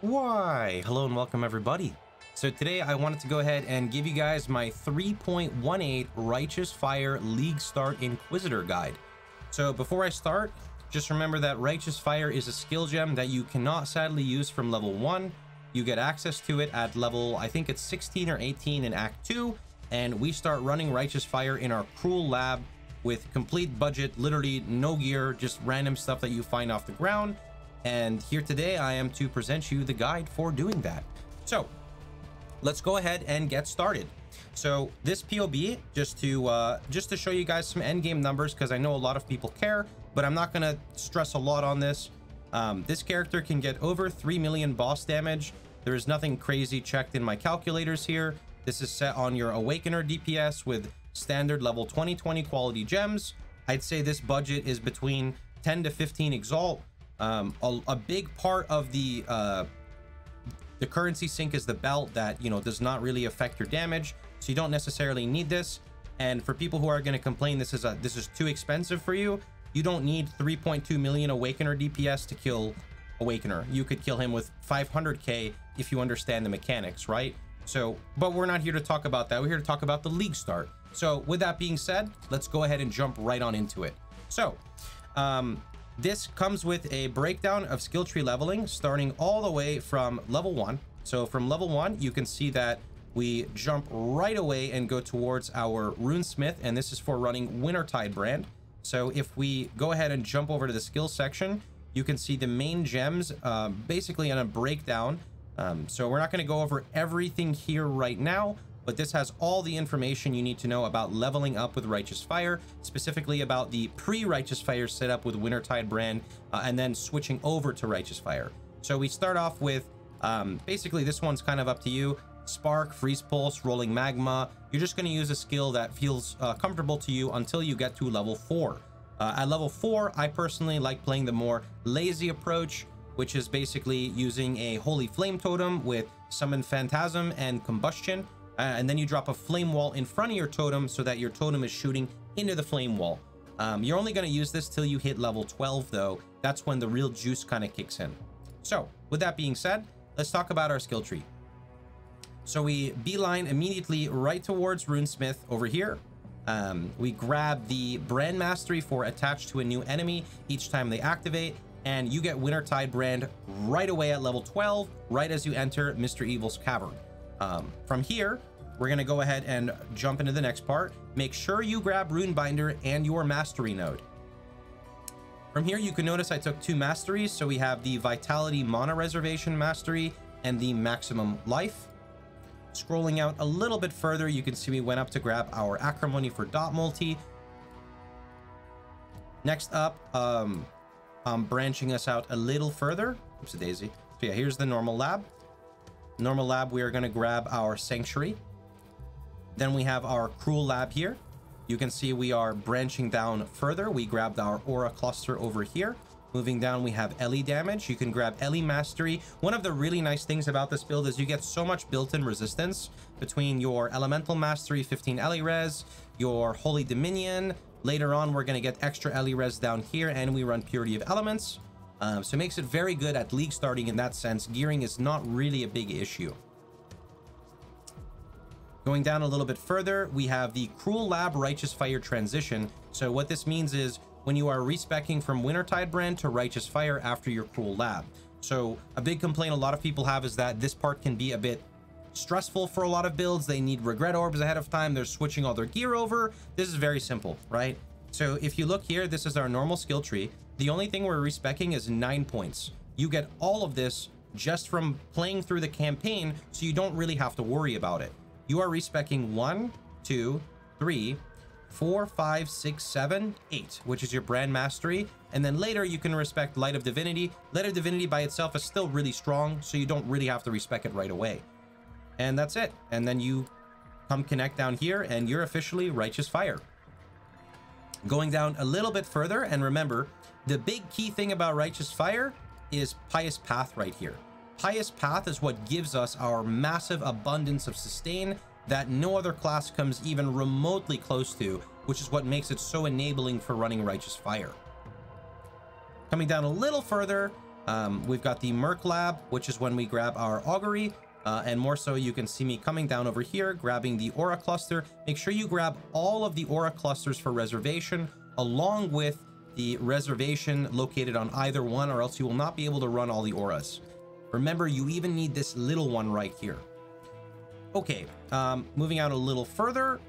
Why, hello and welcome everybody. So today I wanted to go ahead and give you guys my 3.18 Righteous Fire League Start Inquisitor guide. So before I start, just remember that Righteous Fire is a skill gem that you cannot sadly use from level 1. You get access to it at level, I think it's 16 or 18 in Act 2, and we start running Righteous Fire in our cruel lab with complete budget, literally no gear, just random stuff that you find off the ground. And here today I am to present you the guide for doing that. So let's go ahead and get started. So this POB, just to show you guys some end game numbers, because I know a lot of people care, but I'm not gonna stress a lot on this. This character can get over 3 million boss damage. There is nothing crazy checked in my calculators here. This is set on your Awakener DPS with standard level 20/20 quality gems. I'd say this budget is between 10 to 15 exalt. A big part of the currency sink is the belt that, you know, does not really affect your damage, so you don't necessarily need this. And for people who are going to complain this is too expensive for you, you don't need 3.2 million Awakener DPS to kill Awakener. You could kill him with 500k if you understand the mechanics, right? So, but we're not here to talk about that. We're here to talk about the league start. So with that being said, let's go ahead and jump right on into it. So this comes with a breakdown of skill tree leveling, starting all the way from level 1. So from level 1, you can see that we jump right away and go towards our Runesmith, and this is for running Wintertide Brand. So if we go ahead and jump over to the skill section, you can see the main gems basically in a breakdown. So we're not going to go over everything here right now, but this has all the information you need to know about leveling up with Righteous Fire, specifically about the pre-Righteous Fire setup with Wintertide Brand, and then switching over to Righteous Fire. So we start off with, basically this one's kind of up to you, Spark, Freeze Pulse, Rolling Magma. You're just going to use a skill that feels comfortable to you until you get to level 4. At level 4, I personally like playing the more lazy approach, which is basically using a Holy Flame Totem with Summon Phantasm and Combustion. And then you drop a flame wall in front of your totem so that your totem is shooting into the flame wall. You're only going to use this till you hit level 12, though. That's when the real juice kind of kicks in. So with that being said, let's talk about our skill tree. So we beeline immediately right towards Runesmith over here. We grab the Brand Mastery for attached to a new enemy each time they activate. And you get Wintertide Brand right away at level 12, right as you enter Mr. Evil's Cavern. From here, we're going to go ahead and jump into the next part. Make sure you grab Rune Binder and your Mastery node. From here, you can notice I took 2 Masteries. So we have the Vitality Mana Reservation Mastery and the Maximum Life. Scrolling out a little bit further, you can see we went up to grab our Acrimony for Dot Multi. Next up, I'm branching us out a little further. Oopsie daisy. So yeah, here's the normal lab. Normal lab, we are going to grab our Sanctuary. Then we have our Cruel lab here. You can see we are branching down further. We grabbed our Aura cluster over here. Moving down, we have Ele damage. You can grab Ele Mastery. One of the really nice things about this build is you get so much built-in resistance between your Elemental Mastery, 15 Ele Res, your Holy Dominion. Later on, we're going to get extra Ele Res down here, and we run Purity of Elements. So it makes it very good at league starting in that sense. Gearing is not really a big issue. Going down a little bit further, we have the Cruel Lab Righteous Fire transition. So what this means is when you are respeccing from Wintertide Brand to Righteous Fire after your Cruel Lab. So a big complaint a lot of people have is that this part can be a bit stressful for a lot of builds. They need regret orbs ahead of time. They're switching all their gear over. This is very simple, right? So if you look here, this is our normal skill tree. The only thing we're respeccing is 9 points. You get all of this just from playing through the campaign, so you don't really have to worry about it. You are respeccing 1, 2, 3, 4, 5, 6, 7, 8, which is your Brand Mastery. And then later you can respect Light of Divinity. Light of Divinity by itself is still really strong, so you don't really have to respec it right away. And that's it. And then you come connect down here and you're officially Righteous Fire. Going down a little bit further, and remember, the big key thing about Righteous Fire is Pious Path right here. Pious Path is what gives us our massive abundance of sustain that no other class comes even remotely close to, which is what makes it so enabling for running Righteous Fire. Coming down a little further, We've got the Merc Lab, which is when we grab our Augury. And more so, you can see me coming down over here, grabbing the Aura Cluster. Make sure you grab all of the Aura Clusters for reservation, along with the reservation located on either one, or else you will not be able to run all the Auras. Remember, you even need this little one right here. Okay, moving out a little further,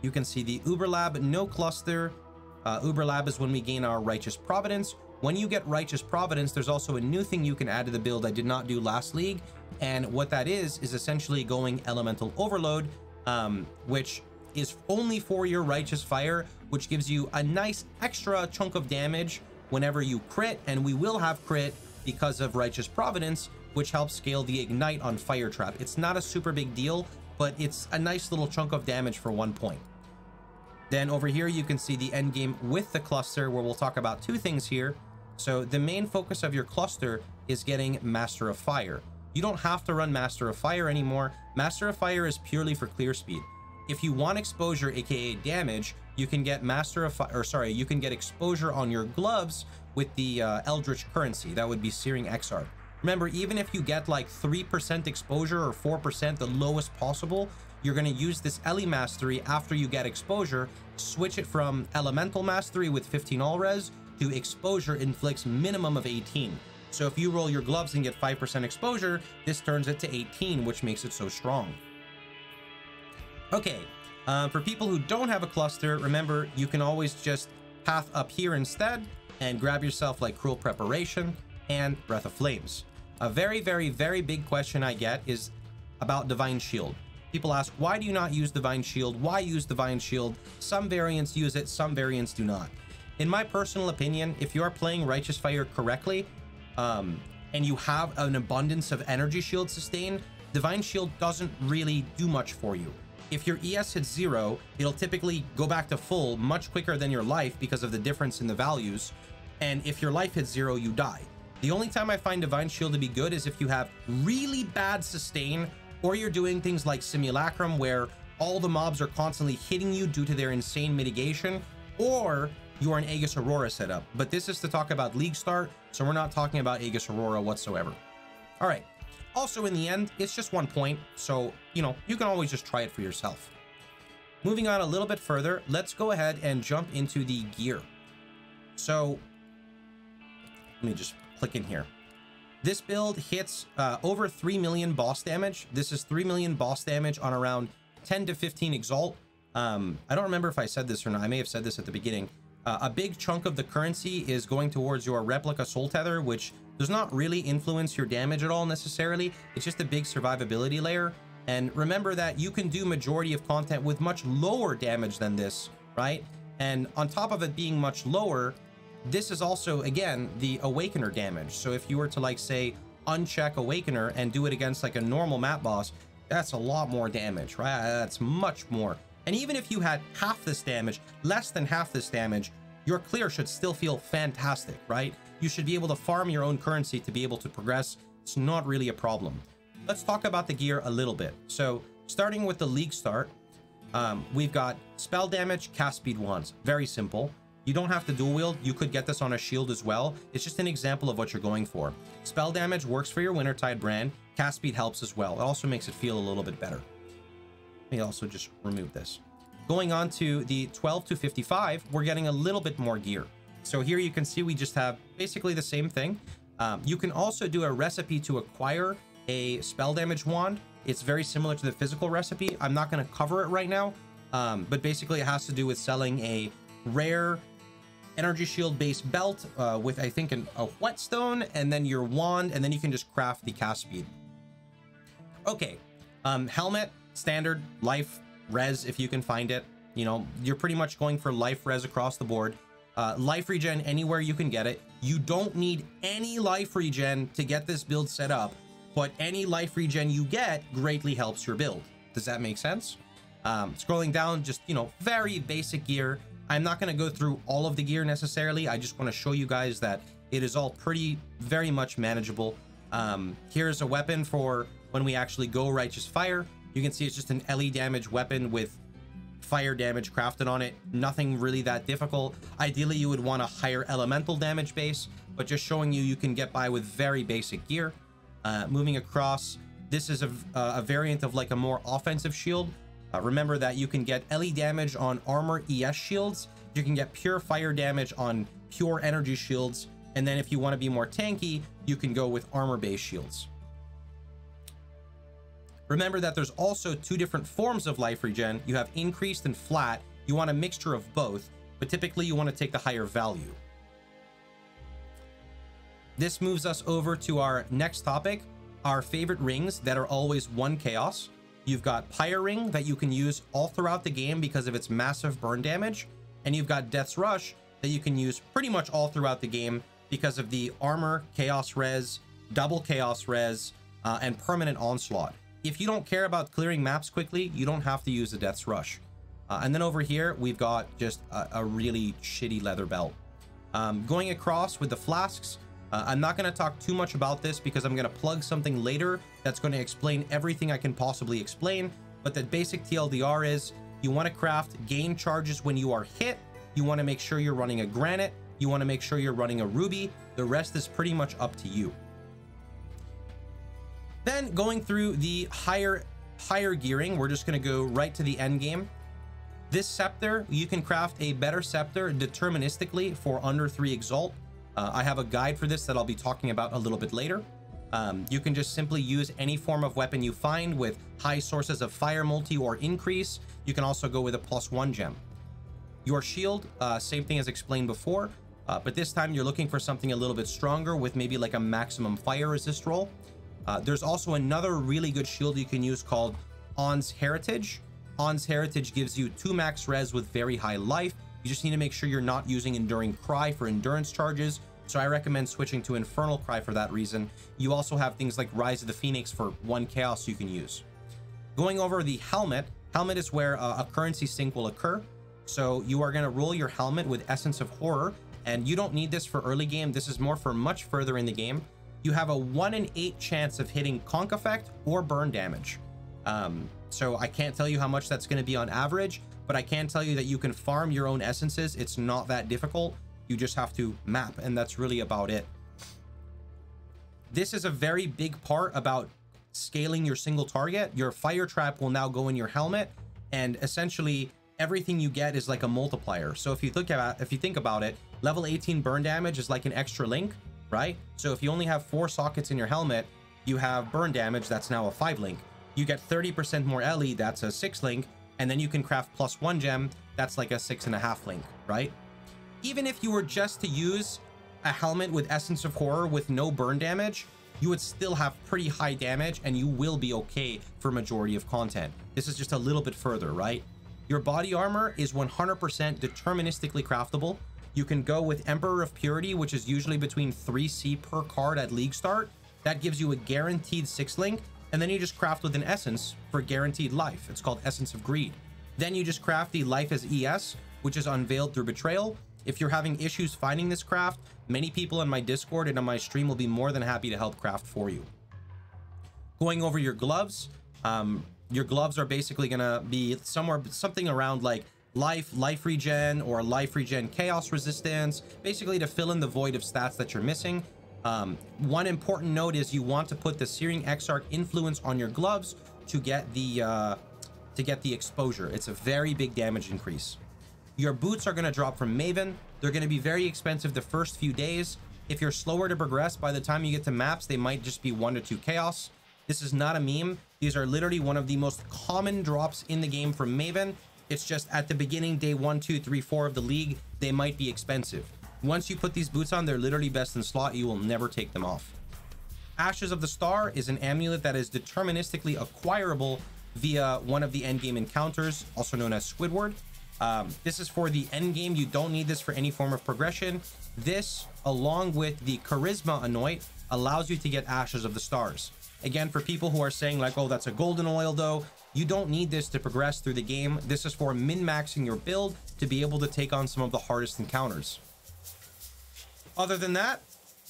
you can see the Uber Lab, no cluster. Uber Lab is when we gain our Righteous Providence. When you get Righteous Providence, there's also a new thing you can add to the build I did not do last league. And what that is essentially going Elemental Overload, which is only for your Righteous Fire, which gives you a nice extra chunk of damage whenever you crit. And we will have crit because of Righteous Providence, which helps scale the Ignite on Fire Trap. It's not a super big deal, but it's a nice little chunk of damage for 1 point. Then over here, you can see the end game with the cluster, where we'll talk about two things here. So the main focus of your cluster is getting Master of Fire. You don't have to run Master of Fire anymore. Master of Fire is purely for clear speed. If you want exposure, aka damage, you can get you can get exposure on your gloves with the Eldritch currency. That would be Searing Exarch. Remember, even if you get like 3% exposure or 4%, the lowest possible, you're going to use this Ele Mastery after you get exposure. Switch it from Elemental Mastery with 15 all res to Exposure inflicts minimum of 18. So if you roll your gloves and get 5% exposure, this turns it to 18, which makes it so strong. Okay, for people who don't have a cluster, remember, you can always just path up here instead and grab yourself like Cruel Preparation and Breath of Flames. A very, very, very big question I get is about Divine Shield. People ask, why do you not use Divine Shield? Why use Divine Shield? Some variants use it, some variants do not. In my personal opinion, if you are playing Righteous Fire correctly, and you have an abundance of energy shield sustain, Divine Shield doesn't really do much for you. If your ES hits 0, it'll typically go back to full much quicker than your life because of the difference in the values. And if your life hits 0, you die. The only time I find Divine Shield to be good is if you have really bad sustain, or you're doing things like Simulacrum where all the mobs are constantly hitting you due to their insane mitigation, or you're an Aegis Aurora setup. But this is to talk about League Start, so we're not talking about Aegis Aurora whatsoever. All right. Also, in the end, it's just 1 point, so, you know, you can always just try it for yourself. Moving on a little bit further, let's go ahead and jump into the gear. So, let me just click in here. This build hits over 3 million boss damage. This is 3 million boss damage on around 10 to 15 exalt. I don't remember if I said this or not. I may have said this at the beginning. A big chunk of the currency is going towards your Replica Soul Tether, which does not really influence your damage at all necessarily. It's just a big survivability layer. And remember that you can do majority of content with much lower damage than this, right? And on top of it being much lower, this is also, again, the Awakener damage. So if you were to, like, say, uncheck Awakener and do it against, like, a normal map boss, that's a lot more damage, right? That's much more. And even if you had half this damage, less than half this damage, your clear should still feel fantastic, right? You should be able to farm your own currency to be able to progress. It's not really a problem. Let's talk about the gear a little bit. So, starting with the League Start, we've got spell damage, cast speed 1s. Very simple. You don't have to dual wield. You could get this on a shield as well. It's just an example of what you're going for. Spell damage works for your Wintertide brand. Cast speed helps as well. It also makes it feel a little bit better. Let me also just remove this. Going on to the 12 to 55, we're getting a little bit more gear. So here you can see we just have basically the same thing. You can also do a recipe to acquire a spell damage wand. It's very similar to the physical recipe. I'm not going to cover it right now, but basically it has to do with selling a rare energy shield based belt with, I think, a whetstone, and then your wand, and then you can just craft the cast speed. Okay, helmet, standard, life, res if you can find it. You know, you're pretty much going for life res across the board. Life regen anywhere you can get it. You don't need any life regen to get this build set up, but any life regen you get greatly helps your build. Does that make sense? Scrolling down, just, you know, very basic gear. I'm not going to go through all of the gear necessarily. I just want to show you guys that it is all pretty, very much manageable. Here's a weapon for when we actually go Righteous Fire. You can see it's just an LE damage weapon with fire damage crafted on it. Nothing really that difficult. Ideally, you would want a higher elemental damage base, but just showing you, you can get by with very basic gear. Moving across, this is a variant of like a more offensive shield. Remember that you can get LE damage on armor ES shields. You can get pure fire damage on pure energy shields. And then if you want to be more tanky, you can go with armor-based shields. Remember that there's also two different forms of life regen. You have increased and flat. You want a mixture of both, but typically you want to take the higher value. This moves us over to our next topic, our favorite rings that are always one chaos. You've got Pyre Ring that you can use all throughout the game because of its massive burn damage. And you've got Death's Rush that you can use pretty much all throughout the game because of the armor, chaos res, double chaos res, and permanent onslaught. If you don't care about clearing maps quickly, you don't have to use the Death's Rush. And then over here, we've got just a really shitty leather belt. Going across with the flasks, I'm not going to talk too much about this because I'm going to plug something later that's going to explain everything I can possibly explain. But the basic TLDR is you want to craft gain charges when you are hit. You want to make sure you're running a granite. You want to make sure you're running a ruby. The rest is pretty much up to you. Then going through the higher gearing, we're just going to go right to the end game. This scepter, you can craft a better scepter deterministically for under 3 exalt. I have a guide for this that I'll be talking about a little bit later. You can just simply use any form of weapon you find with high sources of fire multi or increase. You can also go with a +1 gem. Your shield, same thing as explained before, but this time you're looking for something a little bit stronger with maybe like a maximum fire resist roll. There's also another really good shield you can use called On's Heritage. On's Heritage gives you 2 max res with very high life. You just need to make sure you're not using Enduring Cry for endurance charges, so I recommend switching to Infernal Cry for that reason. You also have things like Rise of the Phoenix for 1 chaos you can use. Going over the helmet, helmet is where a currency sync will occur. So you are going to roll your helmet with Essence of Horror, and you don't need this for early game. This is more for much further in the game. You have a 1 in 8 chance of hitting Conk Effect or Burn Damage. So I can't tell you how much that's going to be on average, but I can tell you that you can farm your own essences. It's not that difficult. You just have to map, and that's really about it. This is a very big part about scaling your single target. Your fire trap will now go in your helmet, and essentially everything you get is like a multiplier. So if you think about it, level 18 burn damage is like an extra link, right? So if you only have 4 sockets in your helmet, you have burn damage, that's now a 5 link. You get 30% more LE, that's a 6 link. And then you can craft +1 gem, that's like a 6.5 link, right? Even if you were just to use a helmet with Essence of Horror with no burn damage, you would still have pretty high damage and you will be okay for majority of content. This is just a little bit further, right? Your body armor is 100% deterministically craftable. You can go with Emperor of Purity, which is usually between 3C per card at league start. That gives you a guaranteed 6 link. And then you just craft with an essence for guaranteed life. It's called Essence of Greed. Then you just craft the Life as ES, which is unveiled through Betrayal. If you're having issues finding this craft, many people in my Discord and on my stream will be more than happy to help craft for you. Going over your gloves are basically going to be something around like life regen, or life regen chaos resistance, basically to fill in the void of stats that you're missing. One important note is you want to put the Searing Exarch influence on your gloves to get the exposure. It's a very big damage increase. Your boots are going to drop from Maven. They're going to be very expensive the first few days. If you're slower to progress, by the time you get to maps, they might just be 1 to 2 chaos. This is not a meme. These are literally one of the most common drops in the game from Maven. It's just at the beginning, day 1, 2, 3, 4 of the league, they might be expensive. Once you put these boots on, they're literally best in slot. You will never take them off. Ashes of the Star is an amulet that is deterministically acquirable via one of the endgame encounters, also known as Squidward. This is for the endgame. You don't need this for any form of progression. This, along with the Charisma Anoint, allows you to get Ashes of the Stars. Again, for people who are saying like, oh, that's a golden oil though, you don't need this to progress through the game. This is for min-maxing your build to be able to take on some of the hardest encounters. Other than that,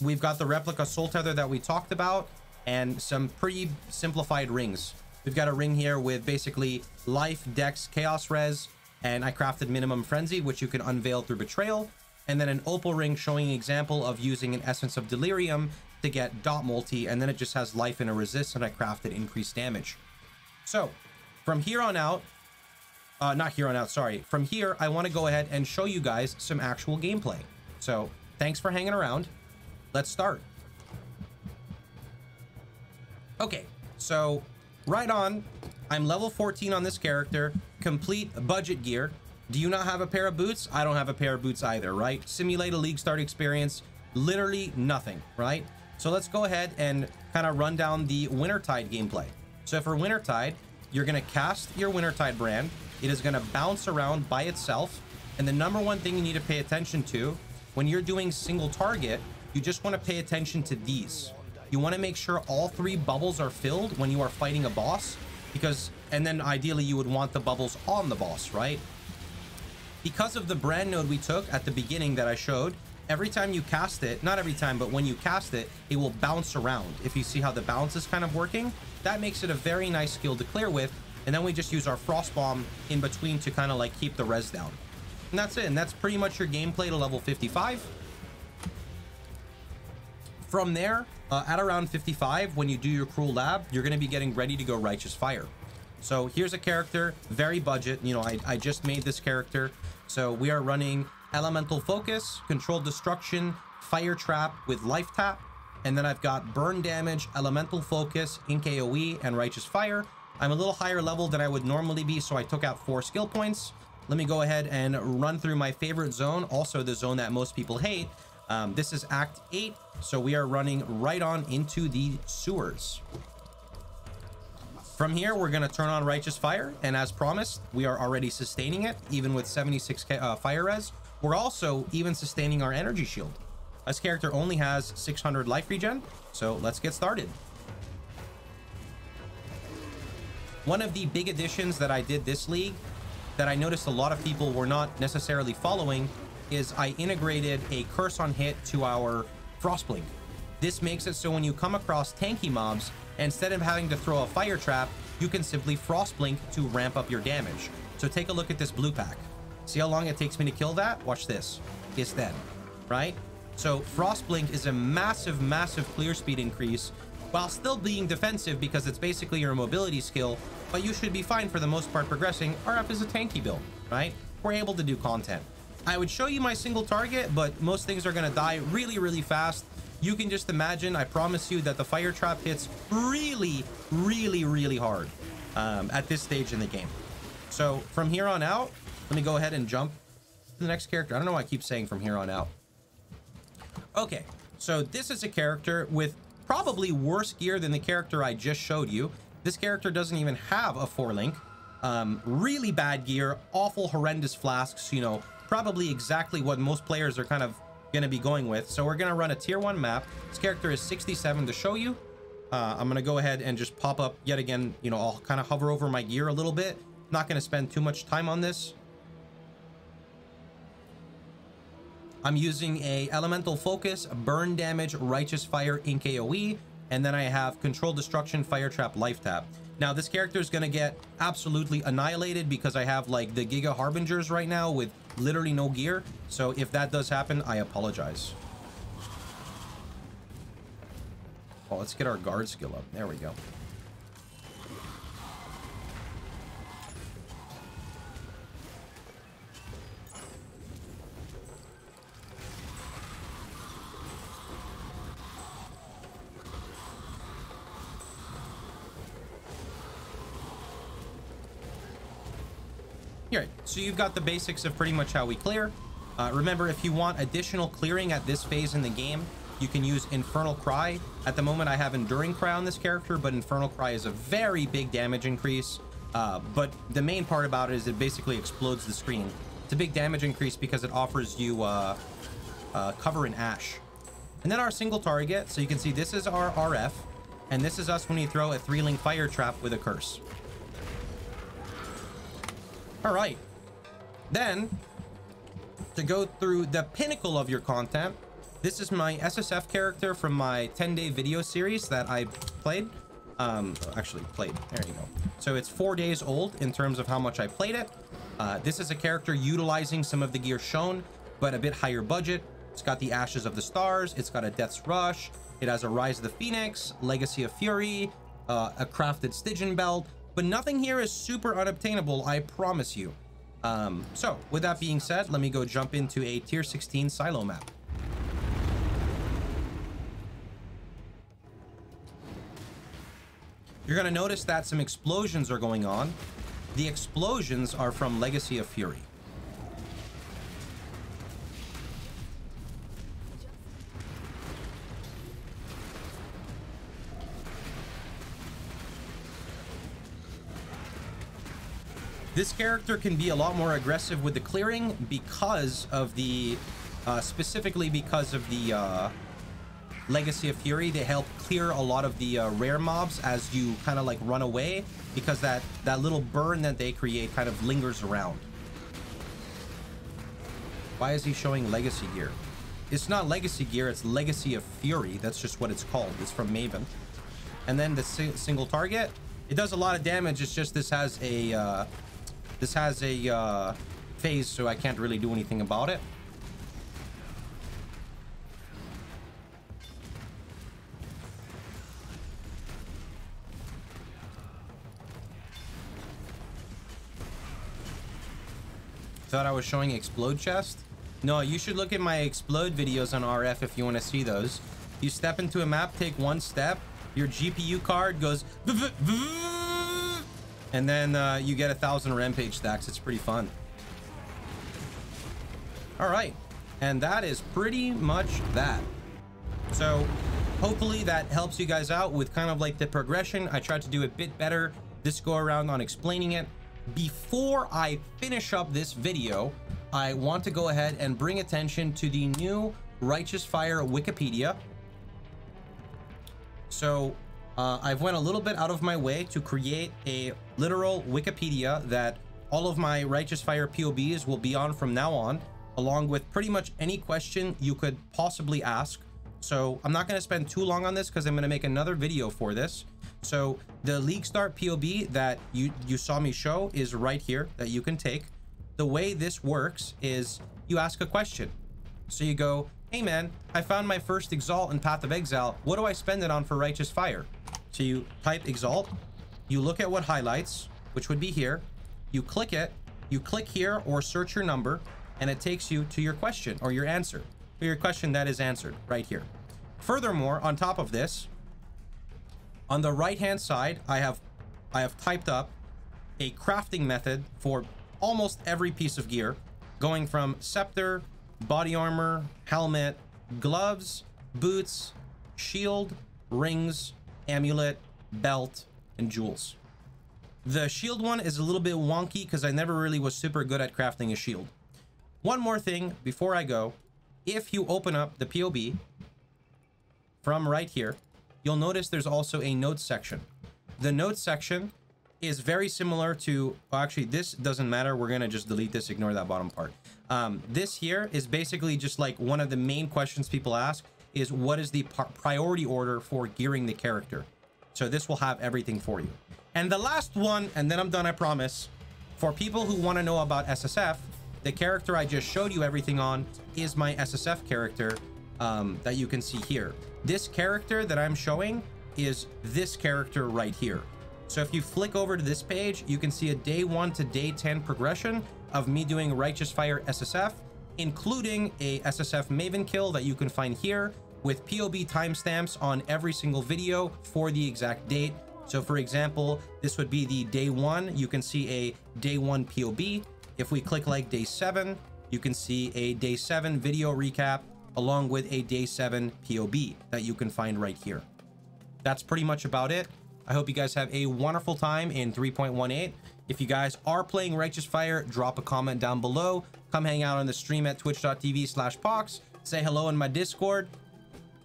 we've got the Replica Soul Tether that we talked about and some pretty simplified rings. We've got a ring here with basically life, dex, chaos res. And I crafted Minimum Frenzy, which you can unveil through Betrayal. And then an Opal Ring showing an example of using an Essence of Delirium to get Dot Multi. And then it just has life and a resist, and I crafted increased damage. So from here on out, from here, I want to go ahead and show you guys some actual gameplay. So thanks for hanging around. Let's start. Okay, so right on, I'm level 14 on this character, complete budget gear. Do you not have a pair of boots? I don't have a pair of boots either, right? Simulate a league start experience, literally nothing, right? So let's go ahead and kind of run down the Wintertide gameplay. So for Wintertide, you're going to cast your Wintertide Brand. It is going to bounce around by itself. And the number one thing you need to pay attention to when you're doing single target, you just want to pay attention to these. You want to make sure all three bubbles are filled when you are fighting a boss, because, and then ideally you would want the bubbles on the boss, right? Because of the brand node we took at the beginning that I showed, every time you cast it, not every time, but when you cast it, it will bounce around. If you see how the bounce is kind of working, that makes it a very nice skill to clear with. And then we just use our Frost Bomb in between to kind of like keep the res down. And that's it. And that's pretty much your gameplay to level 55. From there, at around 55, when you do your Cruel Lab, you're going to be getting ready to go Righteous Fire. So here's a character, very budget. You know, I just made this character. So we are running Elemental Focus, Controlled Destruction, Fire Trap with Life Tap. And then I've got Burn Damage, Elemental Focus, Ink AoE, and Righteous Fire. I'm a little higher level than I would normally be, so I took out 4 skill points. Let me go ahead and run through my favorite zone, also the zone that most people hate. This is Act 8, so we are running right on into the sewers. From here, we're going to turn on Righteous Fire, and as promised, we are already sustaining it, even with 76k fire res. We're also even sustaining our energy shield. This character only has 600 life regen, so let's get started. One of the big additions that I did this league that I noticed a lot of people were not necessarily following is I integrated a curse on hit to our Frost Blink. This makes it so when you come across tanky mobs, instead of having to throw a fire trap, you can simply Frost Blink to ramp up your damage. So take a look at this blue pack. See how long it takes me to kill that? Watch this. It's dead, right? So Frost Blink is a massive, massive clear speed increase while still being defensive because it's basically your mobility skill, but you should be fine for the most part progressing. RF is a tanky build, right? We're able to do content. I would show you my single target, but most things are going to die really, really fast. You can just imagine, I promise you, that the fire trap hits really, really, really hard at this stage in the game. So from here on out, let me go ahead and jump to the next character. I don't know why I keep saying from here on out. Okay, so this is a character with probably worse gear than the character I just showed you. This character doesn't even have a 4-link. Really bad gear, awful, horrendous flasks, you know, probably exactly what most players are kind of going to be going with. So we're going to run a tier 1 map. This character is 67 to show you. I'm going to go ahead and just pop up yet again. You know, I'll kind of hover over my gear a little bit. Not going to spend too much time on this. I'm using a Elemental Focus, Burn Damage, Righteous Fire, Ink AoE, and then I have Control Destruction, Fire Trap, Life Tap. Now, this character is going to get absolutely annihilated because I have, like, the Giga Harbingers right now with literally no gear. So if that does happen, I apologize. Oh, let's get our guard skill up. There we go. Right, so you've got the basics of pretty much how we clear. Remember, if you want additional clearing at this phase in the game, you can use Infernal Cry. At the moment, I have Enduring Cry on this character, but Infernal Cry is a very big damage increase. But the main part about it is it basically explodes the screen. It's a big damage increase because it offers you cover in ash. And then our single target. So you can see this is our RF, and this is us when you throw a 3-link fire trap with a curse. All right, then to go through the pinnacle of your content, this is my SSF character from my 10-day video series that I played. There you go. So it's 4 days old in terms of how much I played it. This is a character utilizing some of the gear shown, but a bit higher budget. It's got the Ashes of the Stars, it's got a Death's Rush, it has a Rise of the Phoenix, Legacy of Fury, a Crafted Stygian Belt, but nothing here is super unobtainable, I promise you. So, with that being said, let me go jump into a Tier 16 silo map. You're going to notice that some explosions are going on. The explosions are from Legacy of Fury. This character can be a lot more aggressive with the clearing because of the, specifically because of the Legacy of Fury. They help clear a lot of the rare mobs as you kind of like run away, because that little burn that they create kind of lingers around. Why is he showing Legacy gear? It's not Legacy gear, it's Legacy of Fury. That's just what it's called. It's from Maven. And then the single target, it does a lot of damage. It's just this has a... This has a phase, so I can't really do anything about it. Thought I was showing explode chest? No, you should look at my explode videos on RF if you want to see those. You step into a map, take one step, your GPU card goes... And then you get 1,000 rampage stacks. It's pretty fun. All right. And that is pretty much that. So hopefully that helps you guys out with kind of like the progression. I tried to do a bit better this go around on explaining it. Before I finish up this video, I want to go ahead and bring attention to the new Righteous Fire Wikipedia. So... I've went a little bit out of my way to create a literal Wikipedia that all of my Righteous Fire POBs will be on from now on, along with pretty much any question you could possibly ask. So I'm not going to spend too long on this because I'm going to make another video for this. So the League Start POB that you saw me show is right here that you can take. The way this works is you ask a question. So you go, hey man, I found my first Exalt in Path of Exile. What do I spend it on for Righteous Fire? So you type Exalt, you look at what highlights, which would be here, you click it, you click here or search your number, and it takes you to your question or your answer, or your question that is answered right here. Furthermore, on top of this, on the right-hand side, I have typed up a crafting method for almost every piece of gear, going from scepter, body armor, helmet, gloves, boots, shield, rings, amulet, belt, and jewels. The shield one is a little bit wonky because I never really was super good at crafting a shield. One more thing before I go. If you open up the POB from right here, you'll notice there's also a notes section. The notes section is very similar to... Well, actually, this doesn't matter. We're going to just delete this, ignore that bottom part. This here is basically just like one of the main questions people ask is what is the priority order for gearing the character. So this will have everything for you. And the last one, and then I'm done, I promise. For people who want to know about SSF, the character I just showed you everything on is my SSF character that you can see here. This character that I'm showing is this character right here. So if you flick over to this page, you can see a day 1 to day 10 progression of me doing Righteous Fire SSF, including a SSF Maven kill that you can find here with POB timestamps on every single video for the exact date. So for example, this would be the day 1. You can see a day 1 POB. If we click like day 7, you can see a day 7 video recap along with a day 7 POB that you can find right here. That's pretty much about it. I hope you guys have a wonderful time in 3.18. If you guys are playing Righteous Fire, drop a comment down below. Come hang out on the stream at twitch.tv/pox. Say hello in my Discord.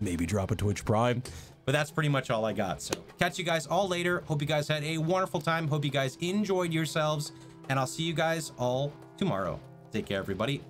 Maybe drop a Twitch Prime. But that's pretty much all I got. So catch you guys all later. Hope you guys had a wonderful time. Hope you guys enjoyed yourselves. And I'll see you guys all tomorrow. Take care, everybody.